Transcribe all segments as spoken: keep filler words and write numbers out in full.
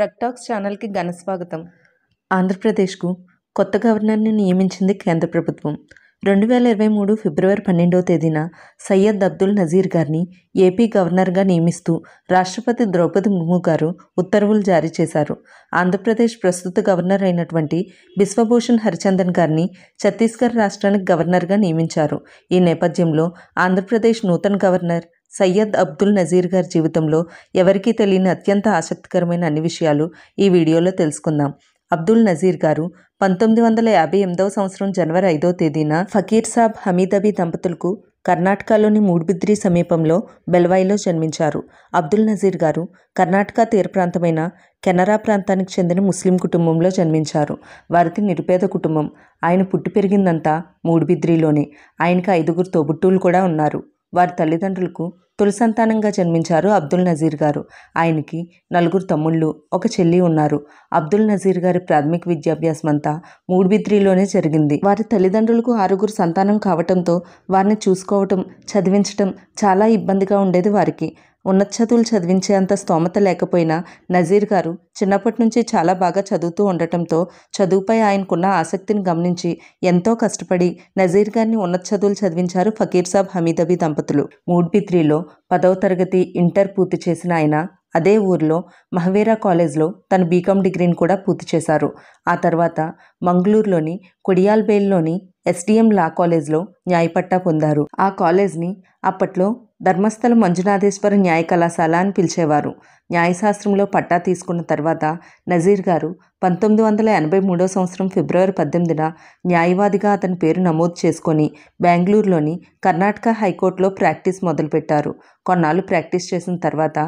రెక్టాక్స్ ఛానల్కి ఘన స్వాగతం. ఆంధ్రప్రదేశ్కు కొత్త గవర్నర్ని నియమించింది కేంద్ర ప్రభుత్వం. రెండు వేల ఇరవై మూడు ఫిబ్రవరి పన్నెండవ తేదీన సయ్యద్ అబ్దుల్ నజీర్ గారిని ఏపీ గవర్నర్గా నియమిస్తూ రాష్ట్రపతి ద్రౌపది ముర్ము గారు ఉత్తర్వులు జారీ చేశారు. ఆంధ్రప్రదేశ్ ప్రస్తుత గవర్నర్ అయినటువంటి విశ్వభూషణ్ హరిచందన్ గారిని ఛత్తీస్గఢ్ రాష్ట్రానికి గవర్నర్గా నియమించారు. ఈ నేపథ్యంలో ఆంధ్రప్రదేశ్ నూతన గవర్నర్ సయ్యద్ అబ్దుల్ నజీర్ గారి జీవితంలో ఎవరికీ తెలియని అత్యంత ఆసక్తికరమైన అన్ని విషయాలు ఈ వీడియోలో తెలుసుకుందాం. అబ్దుల్ నజీర్ గారు పంతొమ్మిది వందల యాభై ఎనిమిదవ సంవత్సరం జనవరి ఐదవ తేదీన ఫకీర్ సాబ్ హమీదబీ దంపతులకు కర్ణాటకలోని మూడ్బిద్రి సమీపంలో బెల్వాయిలో జన్మించారు. అబ్దుల్ నజీర్ గారు కర్ణాటక తీర ప్రాంతమైన కెనరా ప్రాంతానికి చెందిన ముస్లిం కుటుంబంలో జన్మించారు. వారిది నిరుపేద కుటుంబం. ఆయన పుట్టి పెరిగిందంతా మూడ్బిద్రిలోనే. ఆయనకు ఐదుగురు తోబుట్టువులు కూడా ఉన్నారు. వారి తల్లిదండ్రులకు తొలి సంతానంగా జన్మించారు అబ్దుల్ నజీర్ గారు. ఆయనకి నలుగురు తమ్ముళ్ళు, ఒక చెల్లి ఉన్నారు. అబ్దుల్ నజీర్ గారి ప్రాథమిక విద్యాభ్యాసం అంతా మూడ్బిద్రిలోనే జరిగింది. వారి తల్లిదండ్రులకు ఆరుగురు సంతానం కావటంతో వారిని చూసుకోవటం, చదివించటం చాలా ఇబ్బందిగా ఉండేది. వారికి ఉన్నత చదువులు చదివించేంత స్తోమత లేకపోయినా నజీర్ గారు చిన్నప్పటి నుంచి చాలా బాగా చదువుతూ ఉండటంతో చదువుపై ఆయనకున్న ఆసక్తిని గమనించి ఎంతో కష్టపడి నజీర్ గారిని ఉన్నత చదువులు చదివించారు ఫకీర్ సాబ్ హమీదబీ దంపతులు. మూడ్బిద్రిలో పదవ తరగతి, ఇంటర్ పూర్తి చేసిన ఆయన అదే ఊరిలో మహవీరా కాలేజ్లో తన బీకామ్ డిగ్రీని కూడా పూర్తి చేశారు. ఆ తర్వాత మంగళూరులోని కొడియాల్బేల్లోని ఎస్డిఎం లా కాలేజ్లో న్యాయపట్టా పొందారు. ఆ కాలేజ్ని అప్పట్లో ధర్మస్థల మంజునాథేశ్వర న్యాయ కళాశాల అని పిలిచేవారు. న్యాయశాస్త్రంలో పట్టా తీసుకున్న తర్వాత నజీర్ గారు పంతొమ్మిది వందల ఎనభై మూడో సంవత్సరం ఫిబ్రవరి పద్దెనిమిదిన న్యాయవాదిగా అతని పేరు నమోదు చేసుకొని బెంగళూరులోని కర్ణాటక హైకోర్టులో ప్రాక్టీస్ మొదలుపెట్టారు. కొన్నాళ్ళు ప్రాక్టీస్ చేసిన తర్వాత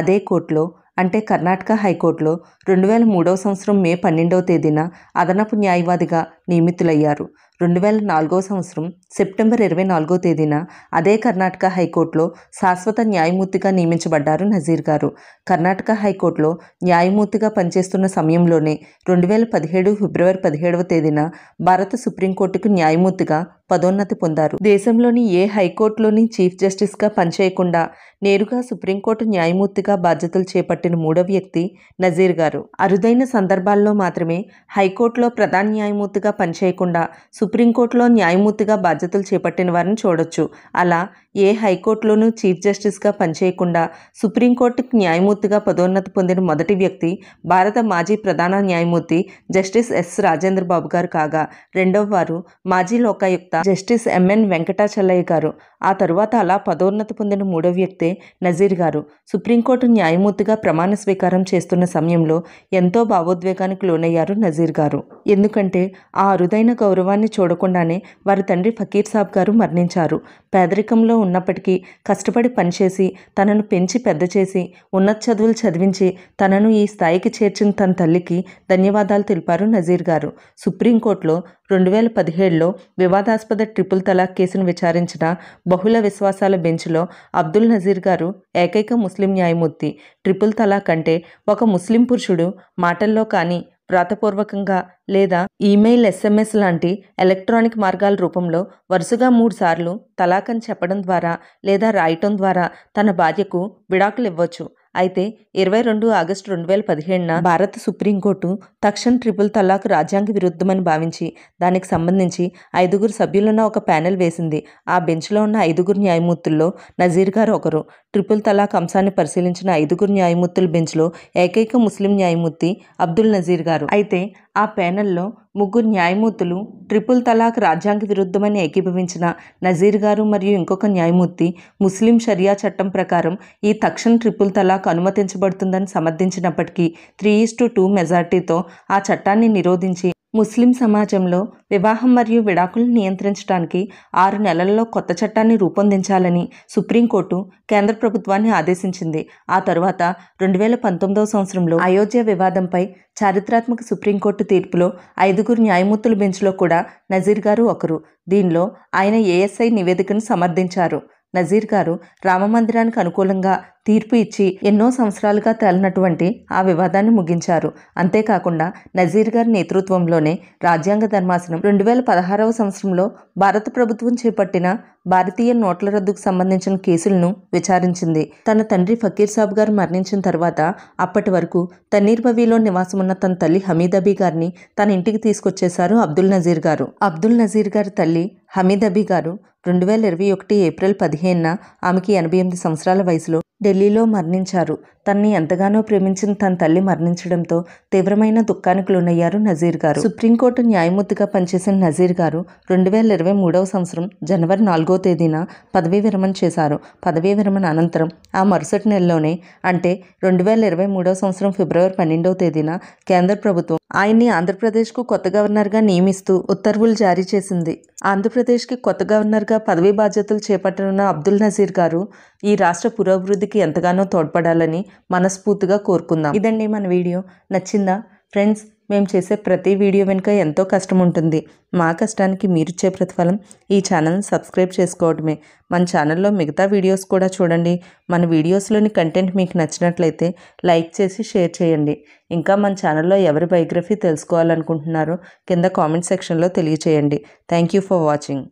అదే కోర్టులో, అంటే కర్ణాటక హైకోర్టులో రెండు వేల మూడవ సంవత్సరం మే పన్నెండవ తేదీన అదనపు న్యాయవాదిగా నియమితులయ్యారు. రెండు వేల నాలుగవ సంవత్సరం సెప్టెంబర్ ఇరవై నాలుగో తేదీన అదే కర్ణాటక హైకోర్టులో శాశ్వత న్యాయమూర్తిగా నియమించబడ్డారు నజీర్ గారు. కర్ణాటక హైకోర్టులో న్యాయమూర్తిగా పనిచేస్తున్న సమయంలోనే రెండు వేల పదిహేడు ఫిబ్రవరి పదిహేడవ తేదీన భారత సుప్రీంకోర్టుకు న్యాయమూర్తిగా పదోన్నతి పొందారు. దేశంలోని ఏ హైకోర్టులోని చీఫ్ జస్టిస్గా పనిచేయకుండా నేరుగా సుప్రీంకోర్టు న్యాయమూర్తిగా బాధ్యతలు చేపట్టిన మూడో వ్యక్తి నజీర్ గారు. అరుదైన సందర్భాల్లో మాత్రమే హైకోర్టులో ప్రధాన న్యాయమూర్తిగా పనిచేయకుండా సుప్రీంకోర్టులో న్యాయమూర్తిగా బాధ్యతలు చేపట్టిన వారిని చూడొచ్చు. అలా ఏ హైకోర్టులోనూ చీఫ్ జస్టిస్గా పనిచేయకుండా సుప్రీంకోర్టుకు న్యాయమూర్తిగా పదోన్నతి పొందిన మొదటి వ్యక్తి భారత మాజీ ప్రధాన న్యాయమూర్తి జస్టిస్ ఎస్ రాజేంద్ర బాబు గారు కాగా, రెండవ వారు మాజీ Lokayukta justice M N Venkatachalaiah గారు. ఆ తరువాత అలా పదోన్నతి పొందిన మూడో వ్యక్తే నజీర్ గారు. సుప్రీంకోర్టు న్యాయమూర్తిగా ప్రమాణ స్వీకారం చేస్తున్న సమయంలో ఎంతో భావోద్వేగానికి లోనయ్యారు నజీర్ గారు. ఎందుకంటే ఆ అరుదైన గౌరవాన్ని చూడకుండానే వారి తండ్రి ఫకీర్ సాబ్ గారు మరణించారు. పేదరికంలో ఉన్నప్పటికీ కష్టపడి పనిచేసి తనను పెంచి పెద్ద చేసి ఉన్నత చదువులు చదివించి తనను ఈ స్థాయికి చేర్చిన తన తల్లికి ధన్యవాదాలు తెలిపారు నజీర్ గారు. సుప్రీంకోర్టులో రెండు వేల పదిహేడులో వివాదాస్పద ట్రిపుల్ తలాక్ కేసును విచారించిన బహుళ విశ్వాసాల బెంచ్లో అబ్దుల్ నజీర్ గారు ఏకైక ముస్లిం న్యాయమూర్తి. ట్రిపుల్ తలాక్ అంటే ఒక ముస్లిం పురుషుడు మాటల్లో కానీ, వ్రాతపూర్వకంగా లేదా ఈమెయిల్, ఎస్ఎంఎస్ లాంటి ఎలక్ట్రానిక్ మార్గాల రూపంలో వరుసగా మూడు సార్లు తలాక్ అని చెప్పడం ద్వారా లేదా రాయటం ద్వారా తన భార్యకు విడాకులు ఇవ్వచ్చు. అయితే ఇరవై రెండు ఆగస్టు రెండు వేల పదిహేడున భారత సుప్రీంకోర్టు తక్షణ ట్రిపుల్ తలాక్ రాజ్యాంగ విరుద్ధమని భావించి దానికి సంబంధించి ఐదుగురు సభ్యులున్న ఒక ప్యానెల్ వేసింది. ఆ బెంచ్లో ఉన్న ఐదుగురు న్యాయమూర్తుల్లో నజీర్ గారు ఒకరు. ట్రిపుల్ తలాక్ అంశాన్ని పరిశీలించిన ఐదుగురు న్యాయమూర్తుల బెంచ్లో ఏకైక ముస్లిం న్యాయమూర్తి అబ్దుల్ నజీర్ గారు. అయితే ఆ ప్యానెల్లో ముగ్గురు న్యాయమూర్తులు ట్రిపుల్ తలాక్ రాజ్యాంగ విరుద్ధమని ఏకీభవించిన నజీర్ గారు మరియు ఇంకొక న్యాయమూర్తి ముస్లిం షరియా చట్టం ప్రకారం ఈ తక్షణ ట్రిపుల్ తలాక్ అనుమతించబడుతుందని సమర్థించినప్పటికీ త్రీ ఈస్ టు టూ మెజార్టీతో ఆ చట్టాన్ని నిరోధించి ముస్లిం సమాజంలో వివాహం మరియు విడాకులు నియంత్రించడానికి ఆరు నెలల్లో కొత్త చట్టాన్ని రూపొందించాలని సుప్రీంకోర్టు కేంద్ర ప్రభుత్వాన్ని ఆదేశించింది. ఆ తరువాత రెండు వేల పంతొమ్మిదవ సంవత్సరంలో అయోధ్య వివాదంపై చారిత్రాత్మక సుప్రీంకోర్టు తీర్పులో ఐదుగురు న్యాయమూర్తుల బెంచ్లో కూడా నజీర్ గారు ఒకరు. దీనిలో ఆయన ఏఎస్ఐ నివేదికను సమర్థించారు. నజీర్ గారు రామ మందిరానికి అనుకూలంగా తీర్పు ఇచ్చి ఎన్నో సంవత్సరాలుగా తలనటువంటి ఆ వివాదాన్ని ముగించారు. అంతేకాకుండా నజీర్ గారి నేతృత్వంలోనే రాజ్యాంగ ధర్మాసనం రెండు వేల పదహారవ సంవత్సరంలో భారత ప్రభుత్వం చేపట్టిన భారతీయ నోట్ల రద్దుకు సంబంధించిన కేసులను విచారించింది. తన తండ్రి ఫకీర్ సాబ్ గారు మరణించిన తర్వాత అప్పటి వరకు తన్నీర్ భవీలో నివాసమున్న తన తల్లి హమీదబీ గారిని తన ఇంటికి తీసుకొచ్చేశారు అబ్దుల్ నజీర్ గారు. అబ్దుల్ నజీర్ గారి తల్లి హమీదబీ గారు రెండు వేల ఇరవై ఒకటి ఏప్రిల్ పదిహేనున ఆమెకి ఎనభై ఎనిమిది సంవత్సరాల వయసులో ఢిల్లీలో మరణించారు. తనని ఎంతగానో ప్రేమించిన తన తల్లి మరణించడంతో తీవ్రమైన దుఃఖానికి లోనయ్యారు నజీర్ గారు. సుప్రీంకోర్టు న్యాయమూర్తిగా పనిచేసిన నజీర్ గారు రెండు వేల ఇరవై మూడవ సంవత్సరం జనవరి నాలుగో తేదీన పదవీ విరమణ చేశారు. పదవీ విరమణ అనంతరం ఆ మరుసటి నెలలోనే అంటే రెండు వేల ఇరవై మూడవ సంవత్సరం ఫిబ్రవరి పన్నెండవ తేదీన కేంద్ర ప్రభుత్వం ఆయన్ని ఆంధ్రప్రదేశ్కు కొత్త గవర్నర్గా నియమిస్తూ ఉత్తర్వులు జారీ చేసింది. ఆంధ్రప్రదేశ్కి కొత్త గవర్నర్గా పదవీ బాధ్యతలు చేపట్టనున్న అబ్దుల్ నజీర్ గారు ఈ రాష్ట్ర పురోభివృద్ధికి ఎంతగానో తోడ్పడాలని మనస్ఫూర్తిగా కోరుకుందాం. ఇదండి మన వీడియో. నచ్చిందా ఫ్రెండ్స్? మేము చేసే ప్రతి వీడియో వెనుక ఎంతో కష్టం ఉంటుంది. మా కష్టానికి మీరిచ్చే ప్రతిఫలం ఈ ఛానల్ని సబ్స్క్రైబ్ చేసుకోవడమే. మన ఛానల్లో మిగతా వీడియోస్ కూడా చూడండి. మన వీడియోస్లోని కంటెంట్ మీకు నచ్చినట్లయితే లైక్ చేసి షేర్ చేయండి. ఇంకా మన ఛానల్లో ఎవరి బయోగ్రఫీ తెలుసుకోవాలనుకుంటున్నారో కింద కామెంట్ సెక్షన్లో తెలియచేయండి. Thank you for watching.